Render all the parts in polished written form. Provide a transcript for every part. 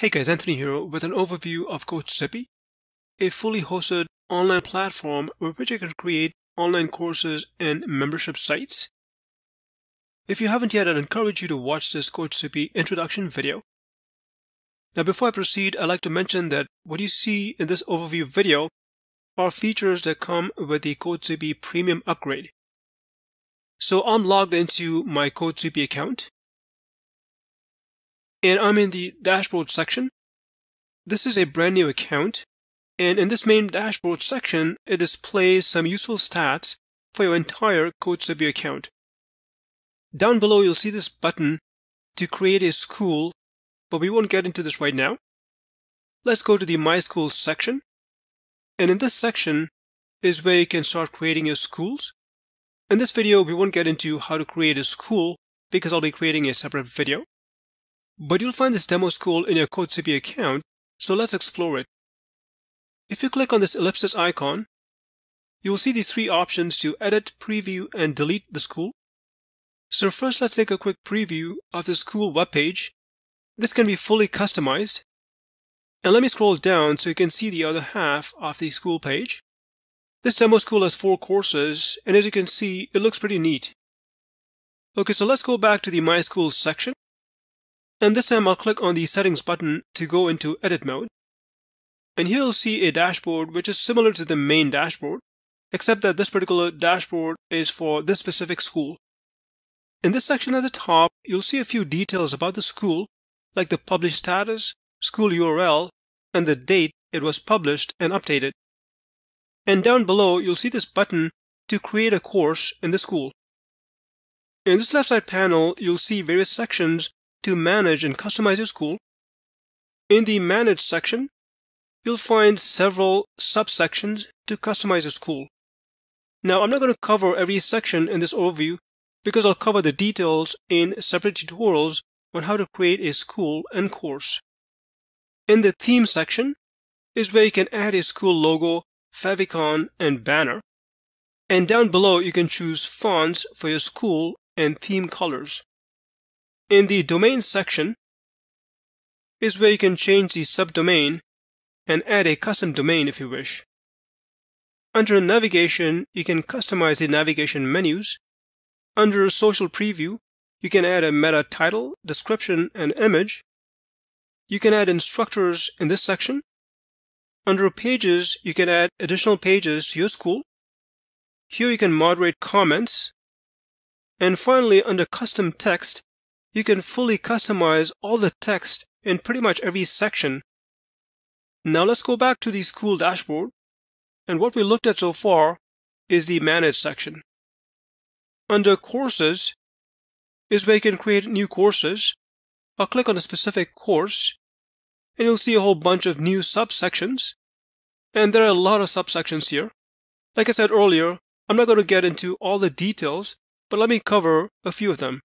Hey guys, Anthony here with an overview of CoachZippy, a fully hosted online platform where you can create online courses and membership sites. If you haven't yet, I'd encourage you to watch this CoachZippy introduction video. Now before I proceed, I'd like to mention that what you see in this overview video are features that come with the CoachZippy Premium upgrade. So I'm logged into my CoachZippy account. And I'm in the dashboard section. This is a brand new account, and in this main dashboard section, it displays some useful stats for your entire CoachZippy account. Down below, you'll see this button to create a school, but we won't get into this right now. Let's go to the My Schools section, and in this section is where you can start creating your schools. In this video, we won't get into how to create a school because I'll be creating a separate video. But you'll find this demo school in your CoachZippy account, so let's explore it. If you click on this ellipsis icon, you'll see these three options to edit, preview, and delete the school. So first let's take a quick preview of the school webpage. This can be fully customized. And let me scroll down so you can see the other half of the school page. This demo school has 4 courses, and as you can see, it looks pretty neat. Okay, so let's go back to the My Schools section. And this time I'll click on the settings button to go into edit mode. And here you'll see a dashboard which is similar to the main dashboard, except that this particular dashboard is for this specific school. In this section at the top, you'll see a few details about the school, like the published status, school URL, and the date it was published and updated. And down below, you'll see this button to create a course in the school. In this left side panel, you'll see various sections to manage and customize your school. In the Manage section, you'll find several subsections to customize your school. Now, I'm not going to cover every section in this overview because I'll cover the details in separate tutorials on how to create a school and course. In the Theme section is where you can add a school logo, favicon, and banner. And down below, you can choose fonts for your school and theme colors. In the Domain section is where you can change the subdomain and add a custom domain if you wish. Under Navigation, you can customize the navigation menus. Under Social Preview, you can add a meta title, description, and image. You can add instructors in this section. Under Pages, you can add additional pages to your school. Here you can moderate comments. And finally, under Custom Text, you can fully customize all the text in pretty much every section. Now let's go back to the school dashboard, and what we looked at so far is the Manage section. Under Courses is where you can create new courses. I'll click on a specific course, and you'll see a whole bunch of new subsections, and there are a lot of subsections here. Like I said earlier, I'm not going to get into all the details, but let me cover a few of them.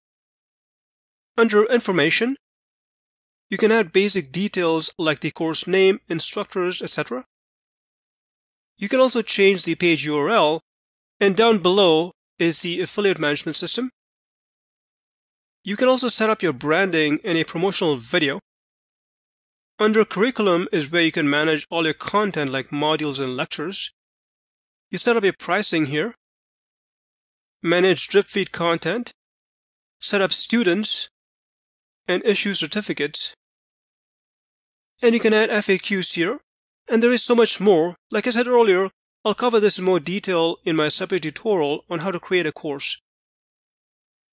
Under Information, you can add basic details like the course name, instructors, etc. You can also change the page URL, and down below is the affiliate management system. You can also set up your branding in a promotional video. Under Curriculum is where you can manage all your content like modules and lectures. You set up your pricing here, manage drip feed content, set up students, and issue certificates. And you can add FAQs here, and there is so much more. Like I said earlier, I'll cover this in more detail in my separate tutorial on how to create a course.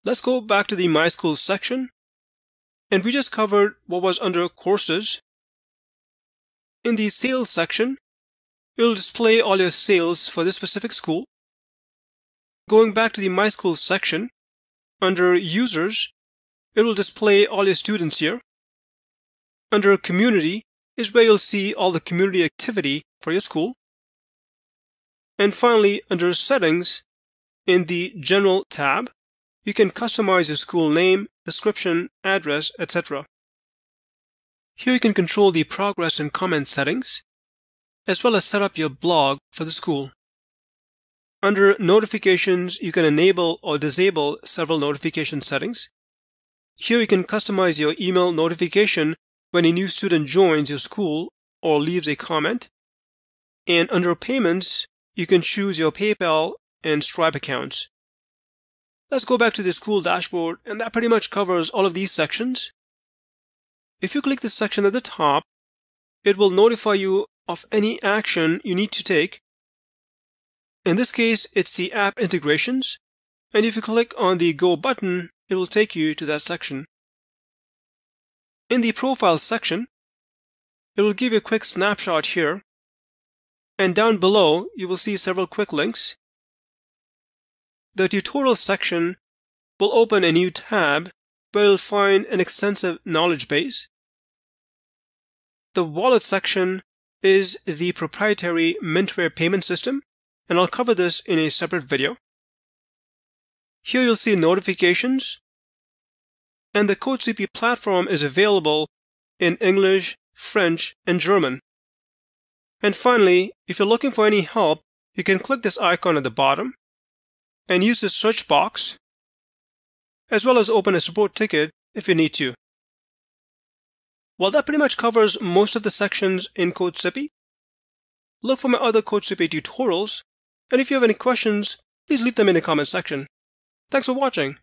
Let's go back to the My Schools section, and we just covered what was under Courses. In the Sales section, it'll display all your sales for this specific school. Going back to the My Schools section, under Users, it will display all your students here. Under Community is where you'll see all the community activity for your school. And finally, under Settings, in the General tab, you can customize your school name, description, address, etc. Here you can control the progress and comment settings, as well as set up your blog for the school. Under Notifications, you can enable or disable several notification settings. Here you can customize your email notification when a new student joins your school or leaves a comment. And under Payments, you can choose your PayPal and Stripe accounts. Let's go back to the school dashboard, and that pretty much covers all of these sections. If you click this section at the top, it will notify you of any action you need to take. In this case, it's the app integrations, and if you click on the Go button, it will take you to that section. In the Profile section, it will give you a quick snapshot here, and down below, you will see several quick links. The Tutorial section will open a new tab where you'll find an extensive knowledge base. The Wallet section is the proprietary Mintware payment system, and I'll cover this in a separate video. Here you'll see notifications, and the CoachZippy platform is available in English, French, and German. And finally, if you're looking for any help, you can click this icon at the bottom and use the search box, as well as open a support ticket if you need to. Well, that pretty much covers most of the sections in CoachZippy. Look for my other CoachZippy tutorials, and if you have any questions, please leave them in the comment section. Thanks for watching.